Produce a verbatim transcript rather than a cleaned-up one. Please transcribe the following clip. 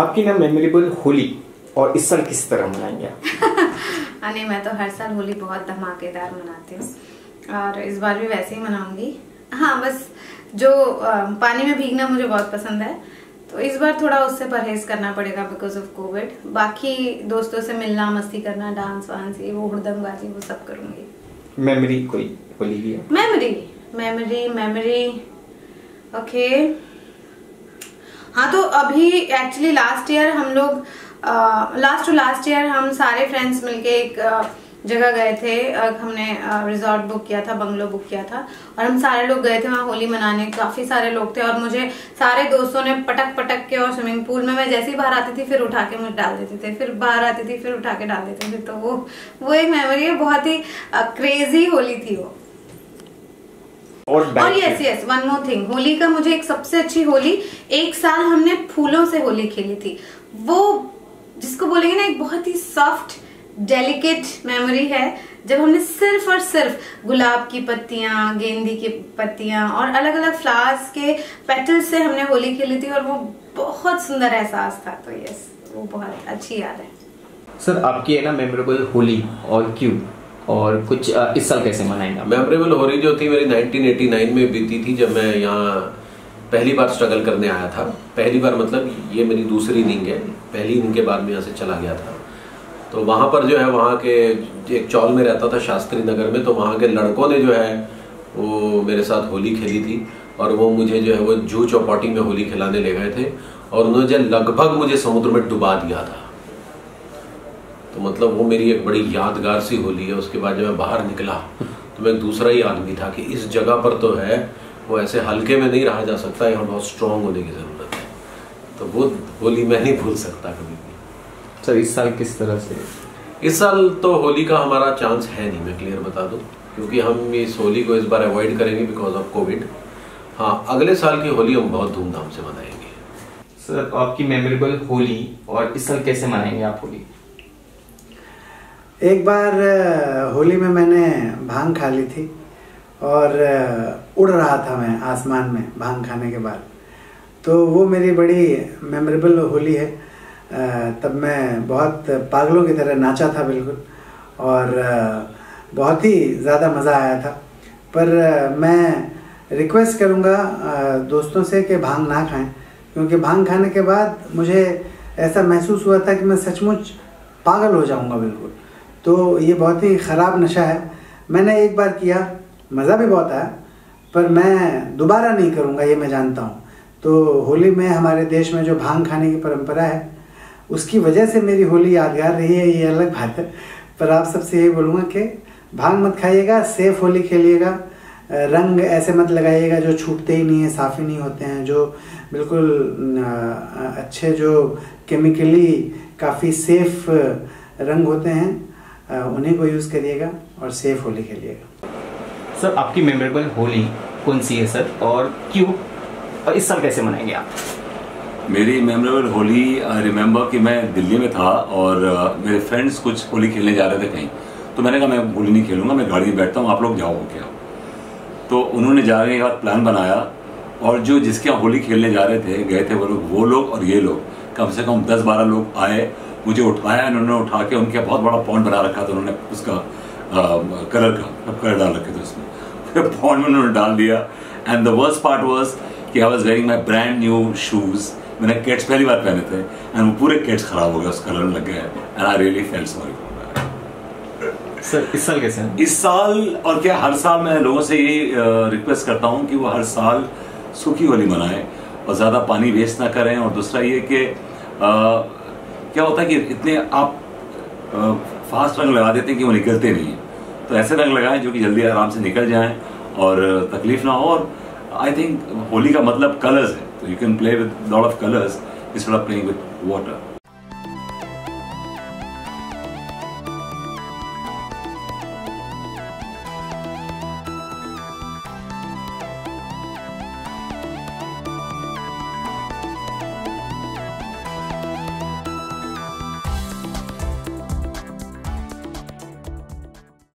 आपकी ना मेमोरेबल होली और इस साल किस तरह मनाएंगे आप? अरे मैं तो हर साल होली बहुत धमाकेदार मनाती हूँ और इस बार भी वैसे ही मनाऊंगी। हाँ, बस जो पानी में भीगना मुझे बहुत पसंद है तो इस बार थोड़ा उससे परहेज करना पड़ेगा बिकॉज ऑफ कोविड। बाकी दोस्तों से मिलना, मस्ती करना, डांस वांस, ये वो हुड़दंगबाजी वो सब करूँगी। मेमोरी कोई होली भी है? Memory memory memory okay. हाँ, तो अभी एक्चुअली लास्ट ईयर हम लोग लास्ट टू लास्ट ईयर हम सारे फ्रेंड्स मिलके एक uh, जगह गए थे। uh, हमने uh, रिजॉर्ट बुक किया था, बंगलो बुक किया था और हम सारे लोग गए थे वहाँ होली मनाने। काफ़ी सारे लोग थे और मुझे सारे दोस्तों ने पटक पटक के और स्विमिंग पूल में, मैं जैसे ही बाहर आती थी फिर उठा के मुझे डाल देते थे, फिर बाहर आती थी फिर उठा के डाल देते थे। तो वो वो एक मेमोरी है, बहुत ही क्रेजी uh, होली थी वो। और yes yes one more thing, Holi का मुझे एक सबसे अच्छी होली, एक साल हमने फूलों से होली खेली थी। वो जिसको बोलेंगे ना, एक बहुत ही सॉफ्ट डेलिकेट मेमोरी है जब हमने सिर्फ और सिर्फ गुलाब की पत्तियां, गेंदी की पत्तियां और अलग अलग फ्लावर्स के पेटल्स से हमने होली खेली थी और वो बहुत सुंदर एहसास था। तो यस, वो बहुत अच्छी याद है। सर, आपकी है ना मेमोरेबल होली और क्यों, और कुछ इस साल कैसे मनाएंगे? मेमोरेबल होली जो थी मेरी नाइनटीन एटी नाइन में बीती थी, जब मैं यहाँ पहली बार स्ट्रगल करने आया था। पहली बार मतलब ये मेरी दूसरी इनिंग है, पहली इनिंग के बाद में यहाँ से चला गया था। तो वहाँ पर जो है, वहाँ के एक चौल में रहता था शास्त्री नगर में, तो वहाँ के लड़कों ने जो है वो मेरे साथ होली खेली थी और वो मुझे जो है वो जू चौपाटी में होली खिलाने ले गए थे और उन्होंने लगभग मुझे समुद्र में डुबा दिया था। तो मतलब वो मेरी एक बड़ी यादगार सी होली है। उसके बाद जब मैं बाहर निकला तो मैं दूसरा ही आदमी था कि इस जगह पर तो है वो ऐसे हल्के में नहीं रहा जा सकता, यहाँ बहुत स्ट्रांग होने की ज़रूरत है। तो वो होली मैं नहीं भूल सकता कभी भी। सर, इस साल किस तरह से? इस साल तो होली का हमारा चांस है नहीं, मैं क्लियर बता दूँ, क्योंकि हम इस होली को इस बार अवॉइड करेंगे बिकॉज ऑफ कोविड। हाँ, अगले साल की होली हम बहुत धूमधाम से मनाएंगे। सर, आपकी मेमोरेबल होली और इस साल कैसे मनाएंगे आप होली? एक बार होली में मैंने भांग खा ली थी और उड़ रहा था मैं आसमान में भांग खाने के बाद, तो वो मेरी बड़ी मेमोरेबल होली है। तब मैं बहुत पागलों की तरह नाचा था बिल्कुल और बहुत ही ज़्यादा मज़ा आया था। पर मैं रिक्वेस्ट करूँगा दोस्तों से कि भांग ना खाएं, क्योंकि भांग खाने के बाद मुझे ऐसा महसूस हुआ था कि मैं सचमुच पागल हो जाऊँगा बिल्कुल। तो ये बहुत ही ख़राब नशा है। मैंने एक बार किया, मज़ा भी बहुत आया, पर मैं दोबारा नहीं करूँगा, ये मैं जानता हूँ। तो होली में हमारे देश में जो भांग खाने की परंपरा है, उसकी वजह से मेरी होली यादगार रही है, ये अलग बात है। पर आप सबसे यही बोलूँगा कि भांग मत खाइएगा, सेफ होली खेलिएगा, रंग ऐसे मत लगाइएगा जो छूटते ही नहीं है, साफ ही नहीं होते हैं, जो बिल्कुल अच्छे, जो केमिकली काफ़ी सेफ रंग होते हैं, उन्हीं को यूज़ करिएगा और सेफ होली खेलिएगा। सर, आपकी मेमोरेबल होली कौन सी है सर, और क्यों, और इस साल कैसे मनाएंगे आप? मेरी मेमोरेबल होली, आई रिमेंबर कि मैं दिल्ली में था और uh, मेरे फ्रेंड्स कुछ होली खेलने जा रहे थे कहीं, तो मैंने कहा मैं होली नहीं खेलूँगा, मैं गाड़ी में बैठता हूँ, आप लोग जाओ क्या। तो उन्होंने जाने का प्लान बनाया और जो जिसके यहाँ होली खेलने जा रहे थे गए थे वो लोग वो लोग और ये लोग कम से कम दस बारह लोग आए, मुझे उठाया इन्होंने, उठा के उनके बहुत बड़ा पॉन्ड बना रखा था, तो उन्होंने उसका आ, कलर का कलर डाल रखे थे उसमें, फिर पॉन्ड में उन्होंने डाल दिया। And the worst part was कि I was wearing my brand new shoes, मैंने कैट्स पहली बार पहने थे एंड वो पूरे कैट्स खराब हो गए, उस कलर में लग गए and I really felt sorry. Sir, इस साल कैसे? इस साल और क्या, हर साल मैं लोगों से यही रिक्वेस्ट करता हूँ कि वो हर साल सूखी होली मनाएं और ज़्यादा पानी वेस्ट ना करें। और दूसरा ये कि क्या होता है कि इतने आप फास्ट रंग लगा देते हैं कि वो निकलते नहीं हैं, तो ऐसे रंग लगाएं जो कि जल्दी आराम से निकल जाएं और तकलीफ ना हो। और आई थिंक होली का मतलब कलर्स है, तो you can play with lot of colours instead of playing with water.